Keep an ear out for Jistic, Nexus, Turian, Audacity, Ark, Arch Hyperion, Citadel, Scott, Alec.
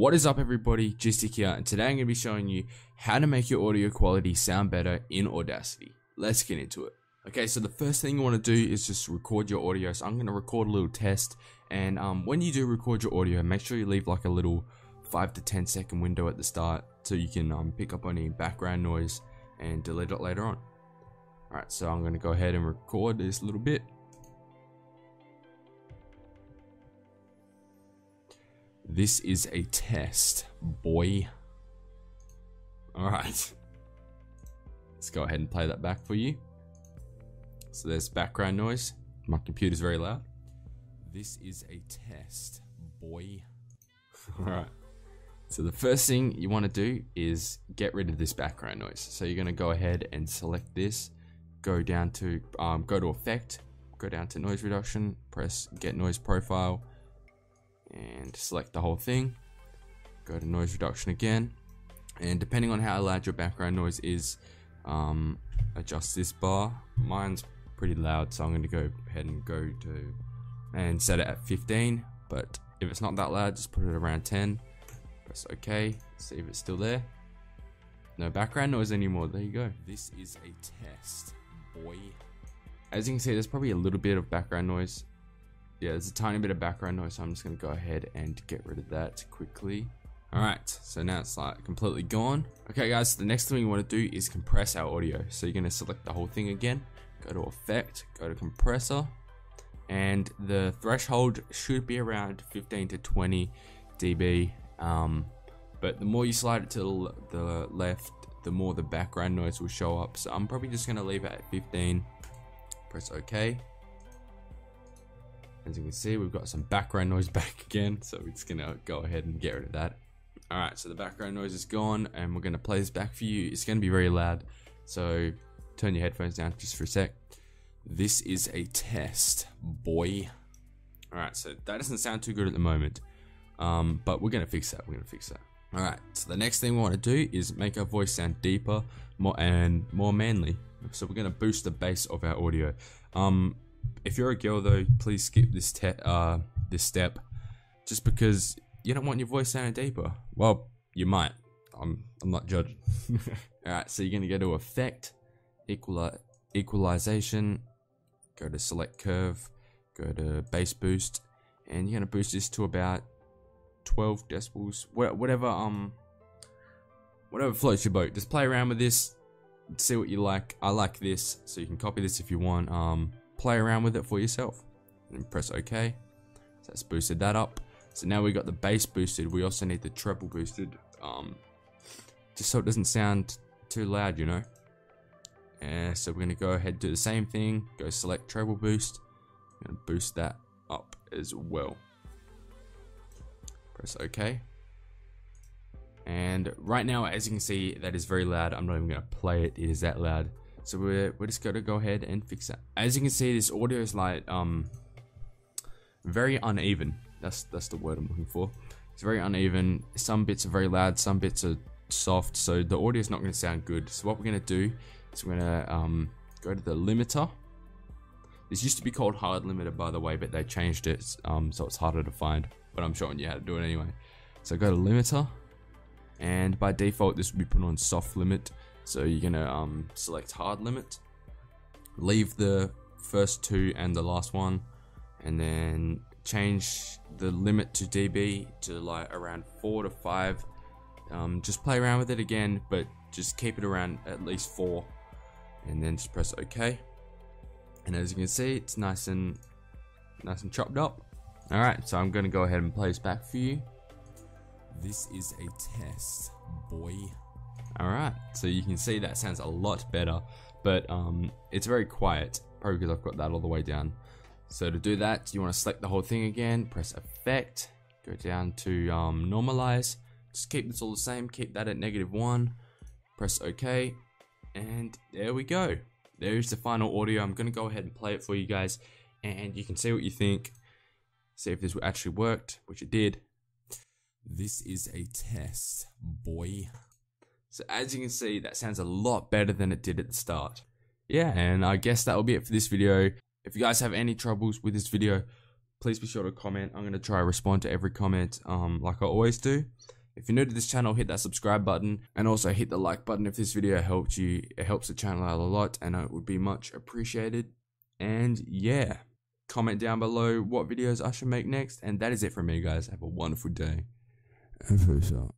What is up, everybody? Jistic here, and today I'm going to be showing you how to make your audio quality sound better in Audacity. Let's get into it. Okay, so the first thing you want to do is just record your audio. So I'm going to record a little test, and when you do record your audio, make sure you leave like a little 5 to 10 second window at the start so you can pick up any background noise and delete it later on. Alright, so I'm going to go ahead and record this little bit. This is a test, boy. Alright. Let's go ahead and play that back for you. So there's background noise. My computer's very loud. This is a test, boy. Alright. So the first thing you want to do is get rid of this background noise. So you're going to go ahead and select this. Go down to, go to effect. Go down to noise reduction. Press get noise profile. And select the whole thing, go to noise reduction again, and depending on how loud your background noise is, adjust this bar. Mine's pretty loud, so I'm going to go ahead and set it at 15, but if it's not that loud, just put it around 10, press OK, see if it's still there. No background noise anymore, there you go. This is a test, boy. As you can see, there's probably a little bit of background noise. Yeah, there's a tiny bit of background noise, so I'm just going to go ahead and get rid of that quickly. Alright, so now it's like completely gone. Okay guys, so the next thing we want to do is compress our audio. So you're going to select the whole thing again, go to effect, go to compressor, and the threshold should be around 15 to 20 dB. But the more you slide it to the left, the more the background noise will show up. So I'm probably just going to leave it at 15, press OK. As you can see, we've got some background noise back again, so we're just gonna go ahead and get rid of that. Alright, so the background noise is gone, and we're gonna play this back for you. It's gonna be very loud, so turn your headphones down just for a sec. This is a test, boy. Alright, so that doesn't sound too good at the moment, but we're gonna fix that, Alright, so the next thing we want to do is make our voice sound deeper, more manly. So we're gonna boost the bass of our audio. If you're a girl though, please skip this step, just because you don't want your voice sounding deeper. Well, you might. I'm not judging. Alright, so you're going to go to Effect, Equalization, go to Select Curve, go to Bass Boost, and you're going to boost this to about 12 decibels, whatever floats your boat. Just play around with this, see what you like. I like this, so you can copy this if you want. Play around with it for yourself and press OK. So that's boosted that up. So now we got the bass boosted. We also need the treble boosted, just so it doesn't sound too loud, you know. And so we're gonna go ahead and do the same thing, go select treble boost and boost that up as well, press OK. And right now, as you can see, that is very loud. I'm not even gonna play it, it is that loud. So we're just going to go ahead and fix that. As you can see, this audio is like very uneven. That's the word I'm looking for. It's very uneven. Some bits are very loud, some bits are soft. So the audio is not going to sound good. So what we're going to do is we're going to go to the limiter. This used to be called hard limiter, by the way, but they changed it, so it's harder to find. But I'm showing you how to do it anyway. So go to limiter, and by default this will be put on soft limit. So you're going to select hard limit, leave the first two and the last one, and then change the limit to dB to like around 4 to 5. Just play around with it again, but just keep it around at least 4, and then just press OK. And as you can see, it's nice and chopped up. Alright, so I'm going to go ahead and play this back for you. This is a test, boy. Alright, so you can see that sounds a lot better, but it's very quiet, probably because I've got that all the way down. So to do that, you want to select the whole thing again, press effect, go down to normalize, just keep this all the same, keep that at -1, press OK, and there we go. There's the final audio. I'm going to go ahead and play it for you guys, and you can see what you think, see if this actually worked, which it did. This is a test, boy. So as you can see, that sounds a lot better than it did at the start. Yeah, and I guess that will be it for this video. If you guys have any troubles with this video, please be sure to comment. I'm going to try to respond to every comment like I always do. If you're new to this channel, hit that subscribe button and also hit the like button if this video helped you. It helps the channel out a lot and it would be much appreciated. And yeah, comment down below what videos I should make next. And that is it from me, guys. Have a wonderful day. And peace out.